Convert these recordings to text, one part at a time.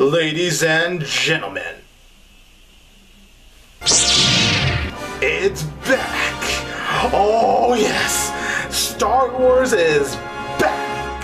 Ladies and gentlemen, it's back! Oh yes! Star Wars is back!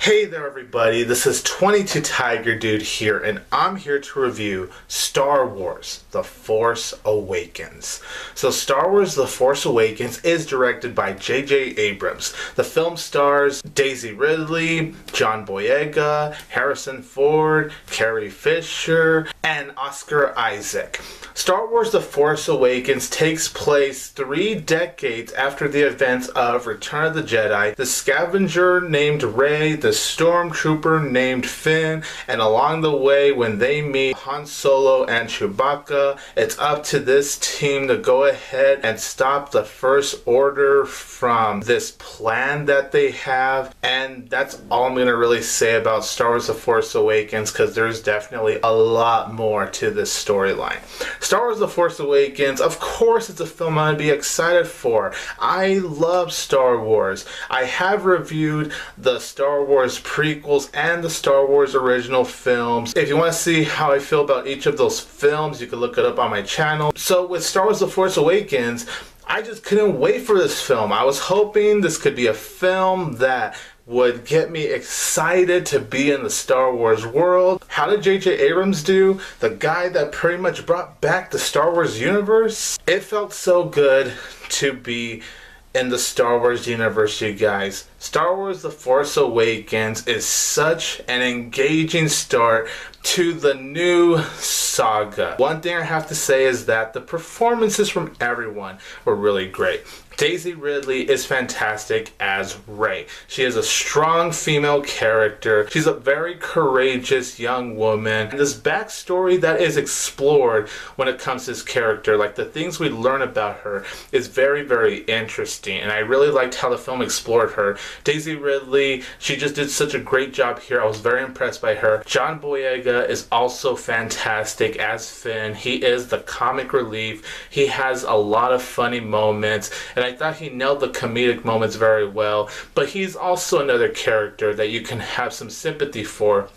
Hey there everybody, this is 22TigerDude here, and I'm here to review Star Wars The Force Awakens. So Star Wars The Force Awakens is directed by J.J. Abrams. The film stars Daisy Ridley, John Boyega, Harrison Ford, Carrie Fisher, and Oscar Isaac. Star Wars The Force Awakens takes place 3 decades after the events of Return of the Jedi, the scavenger named Rey, the stormtrooper named Finn, and along the way when they meet Han Solo and Chewbacca, it's up to this team to go ahead and stop the First Order from this plan that they have. And that's all I'm gonna really say about Star Wars The Force Awakens, because there's definitely a lot more to this storyline. Star Wars The Force Awakens, of course, it's a film I'd be excited for. I love Star Wars. I have reviewed the Star Wars prequels and the Star Wars original films. If you want to see how I feel about each of those films, you can look it up on my channel. So with Star Wars The Force Awakens, I just couldn't wait for this film. I was hoping this could be a film that would get me excited to be in the Star Wars world. How did J.J. Abrams do? The guy that pretty much brought back the Star Wars universe? It felt so good to be in the Star Wars universe, you guys. Star Wars The Force Awakens is such an engaging start to the new saga. One thing I have to say is that the performances from everyone were really great. Daisy Ridley is fantastic as Rey. She is a strong female character. She's a very courageous young woman. And this backstory that is explored when it comes to this character, like the things we learn about her, is very, very interesting. And I really liked how the film explored her. Daisy Ridley, she just did such a great job here. I was very impressed by her. John Boyega is also fantastic as Finn. He is the comic relief. He has a lot of funny moments, and I thought he nailed the comedic moments very well, but he's also another character that you can have some sympathy for.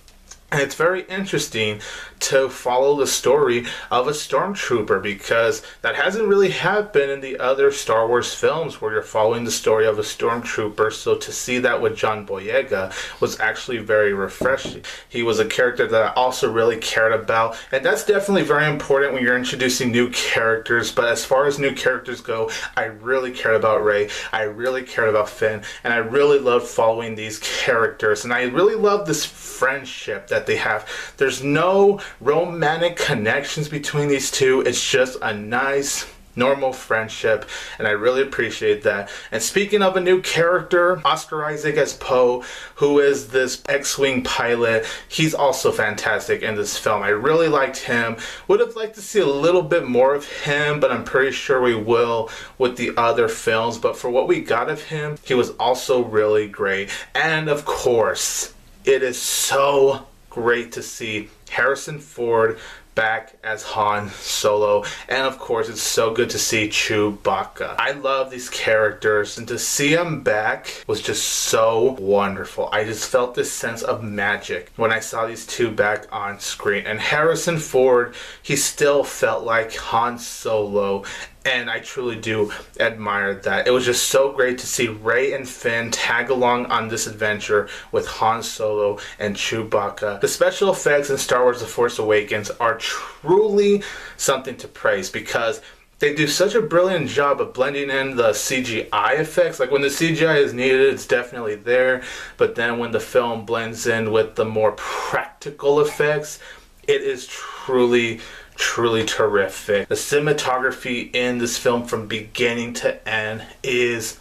And it's very interesting to follow the story of a stormtrooper, because that hasn't really happened in the other Star Wars films where you're following the story of a stormtrooper. So to see that with John Boyega was actually very refreshing. He was a character that I also really cared about, and that's definitely very important when you're introducing new characters. But as far as new characters go, I really cared about Rey, I really cared about Finn, and I really loved following these characters, and I really loved this friendship that they have. There's no romantic connections between these two. It's just a nice normal friendship, and I really appreciate that. And speaking of a new character, Oscar Isaac as Poe, who is this X-Wing pilot, he's also fantastic in this film. I really liked him. Would have liked to see a little bit more of him, but I'm pretty sure we will with the other films. But for what we got of him, he was also really great. And of course, it is so great to see Harrison Ford back as Han Solo, and of course it's so good to see Chewbacca. I love these characters, and to see him back was just so wonderful. I just felt this sense of magic when I saw these two back on screen. And Harrison Ford, he still felt like Han Solo, and I truly do admire that. It was just so great to see Rey and Finn tag along on this adventure with Han Solo and Chewbacca. The special effects in Star Wars The Force Awakens are truly something to praise, because they do such a brilliant job of blending in the CGI effects. Like when the CGI is needed, it's definitely there, but then when the film blends in with the more practical effects, it is truly terrific. The cinematography in this film from beginning to end is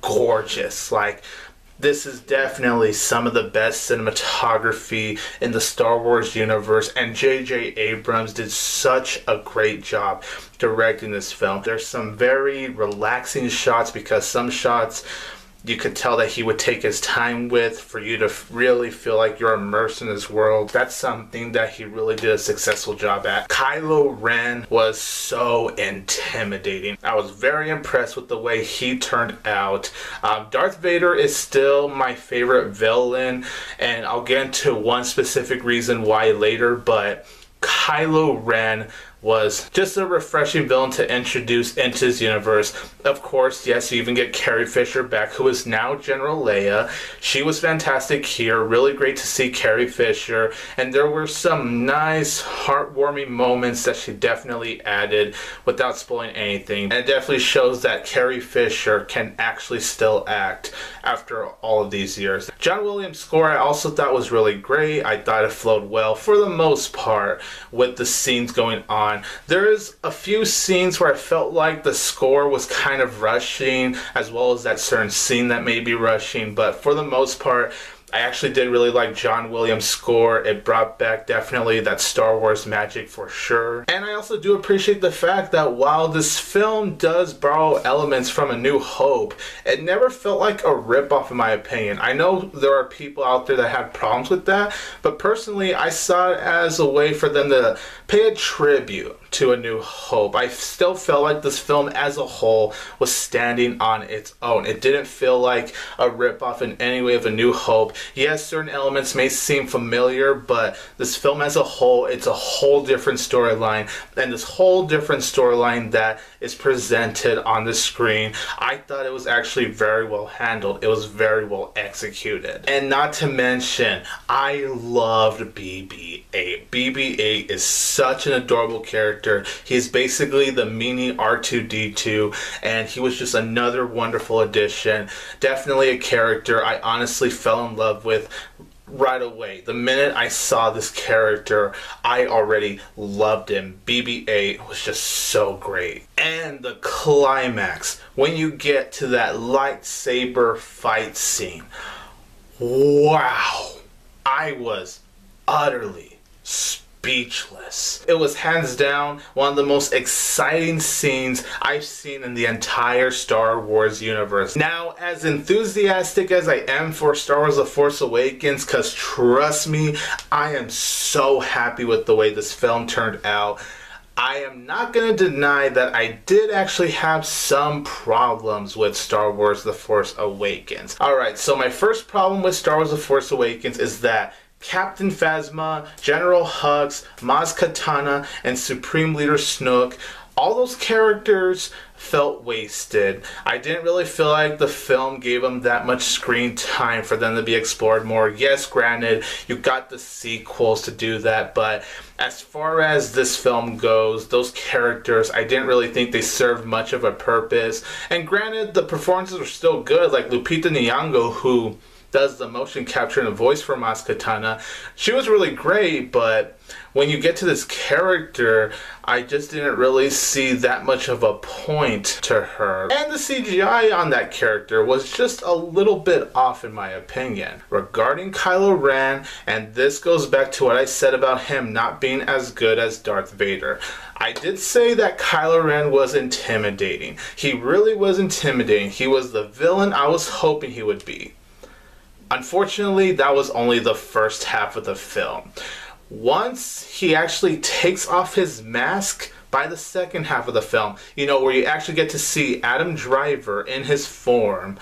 gorgeous. Like, this is definitely some of the best cinematography in the Star Wars universe, and J.J. Abrams did such a great job directing this film. There's some very relaxing shots, because some shots you could tell that he would take his time with, for you to really feel like you're immersed in his world. That's something that he really did a successful job at. Kylo Ren was so intimidating. I was very impressed with the way he turned out. Darth Vader is still my favorite villain, and I'll get into one specific reason why later, but Kylo Ren was just a refreshing villain to introduce into his universe. Of course, yes, you even get Carrie Fisher back, who is now General Leia. She was fantastic here. Really great to see Carrie Fisher. And there were some nice, heartwarming moments that she definitely added without spoiling anything. And it definitely shows that Carrie Fisher can actually still act after all of these years. John Williams' score I also thought was really great. I thought it flowed well for the most part with the scenes going on. There's a few scenes where I felt like the score was kind of rushing, as well as that certain scene that may be rushing, but for the most part, I actually did really like John Williams' score. It brought back definitely that Star Wars magic for sure. And I also do appreciate the fact that while this film does borrow elements from A New Hope, it never felt like a ripoff in my opinion. I know there are people out there that have problems with that, but personally I saw it as a way for them to pay a tribute to A New Hope. I still felt like this film as a whole was standing on its own. It didn't feel like a ripoff in any way of A New Hope. Yes, certain elements may seem familiar, but this film as a whole, it's a whole different storyline, and this whole different storyline that is presented on the screen, I thought it was actually very well handled. It was very well executed. And not to mention, I loved BB-8. BB-8 is such an adorable character. He's basically the mini R2-D2, and he was just another wonderful addition. Definitely a character I honestly fell in love with right away. The minute I saw this character, I already loved him. BB-8 was just so great. And the climax, when you get to that lightsaber fight scene, wow, I was utterly speechless. It was hands down one of the most exciting scenes I've seen in the entire Star Wars universe. Now, as enthusiastic as I am for Star Wars The Force Awakens, because trust me, I am so happy with the way this film turned out, I am not going to deny that I did actually have some problems with Star Wars The Force Awakens. Alright, so my first problem with Star Wars The Force Awakens is that Captain Phasma, General Hux, Maz Kanata, and Supreme Leader Snoke, all those characters felt wasted. I didn't really feel like the film gave them that much screen time for them to be explored more. Yes, granted, you got the sequels to do that, but as far as this film goes, those characters, I didn't really think they served much of a purpose. And granted, the performances were still good, like Lupita Nyong'o, who does the motion capture and the voice for Maz Kanata. She was really great, but when you get to this character, I just didn't really see that much of a point to her. And the CGI on that character was just a little bit off in my opinion. Regarding Kylo Ren, and this goes back to what I said about him not being as good as Darth Vader, I did say that Kylo Ren was intimidating. He really was intimidating. He was the villain I was hoping he would be. Unfortunately, that was only the first half of the film. Once he actually takes off his mask, by the second half of the film, you know, where you actually get to see Adam Driver in his form,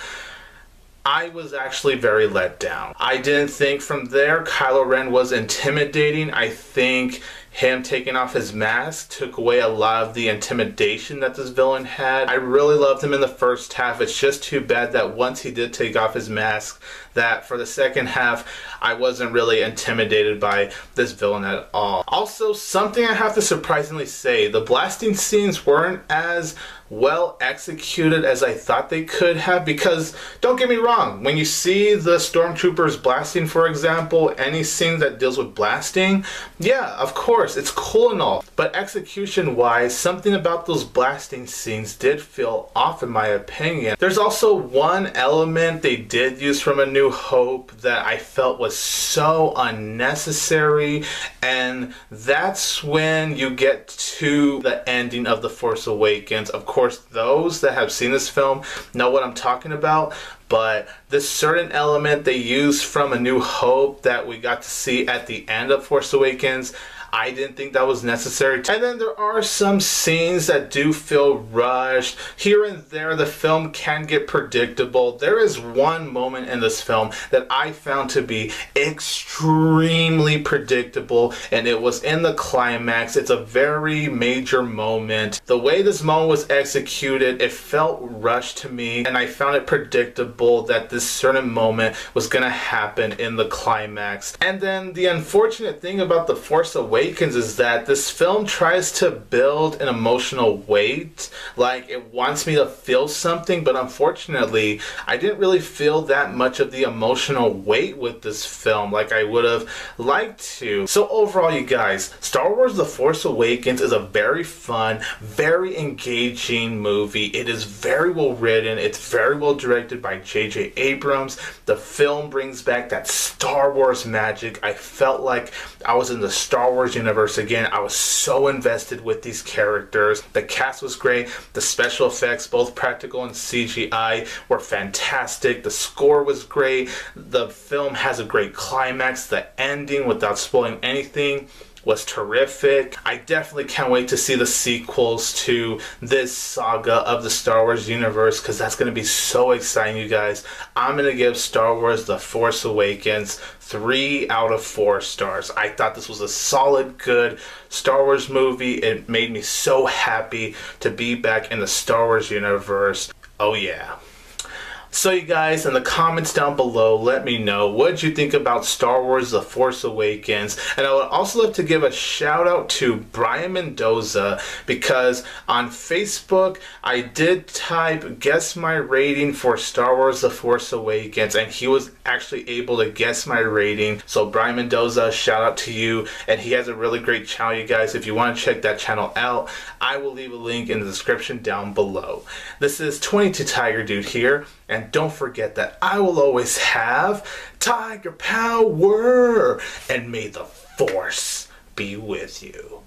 I was actually very let down. I didn't think from there Kylo Ren was intimidating. I think him taking off his mask took away a lot of the intimidation that this villain had. I really loved him in the first half. It's just too bad that once he did take off his mask, that for the second half, I wasn't really intimidated by this villain at all. Also, something I have to surprisingly say, the blasting scenes weren't as well executed as I thought they could have, because don't get me wrong, when you see the stormtroopers blasting, for example, any scene that deals with blasting, yeah, of course, it's cool and all, but execution wise, something about those blasting scenes did feel off in my opinion. There's also one element they did use from A New Hope that I felt was so unnecessary, and that's when you get to the ending of The Force Awakens. Of course, those that have seen this film know what I'm talking about, But this certain element they used from A New Hope that we got to see at the end of Force Awakens, I didn't think that was necessary. And then there are some scenes that do feel rushed. Here and there, the film can get predictable. There is one moment in this film that I found to be extremely predictable, and it was in the climax. It's a very major moment. The way this moment was executed, it felt rushed to me, and I found it predictable that this certain moment was gonna happen in the climax. And then the unfortunate thing about The Force Awakens is that this film tries to build an emotional weight. Like, it wants me to feel something, but unfortunately I didn't really feel that much of the emotional weight with this film like I would have liked to. So overall, you guys, Star Wars The Force Awakens is a very fun, very engaging movie. It is very well written. It's very well directed by J.J. Abrams. The film brings back that Star Wars magic. I felt like I was in the Star Wars universe again. I was so invested with these characters. The cast was great. The special effects, both practical and CGI, were fantastic. The score was great. The film has a great climax. The ending, without spoiling anything, was terrific. I definitely can't wait to see the sequels to this saga of the Star Wars universe, because that's going to be so exciting, you guys. I'm going to give Star Wars The Force Awakens 3 out of 4 stars. I thought this was a solid, good Star Wars movie. It made me so happy to be back in the Star Wars universe. Oh yeah. So you guys, in the comments down below, let me know what you think about Star Wars The Force Awakens. And I would also love to give a shout out to Brian Mendoza, because on Facebook I did type guess my rating for Star Wars The Force Awakens, and he was actually able to guess my rating. So Brian Mendoza, shout out to you. And he has a really great channel, you guys. If you want to check that channel out, I will leave a link in the description down below. This is 22TigerDude here. And don't forget that I will always have Tiger Power, and may the Force be with you.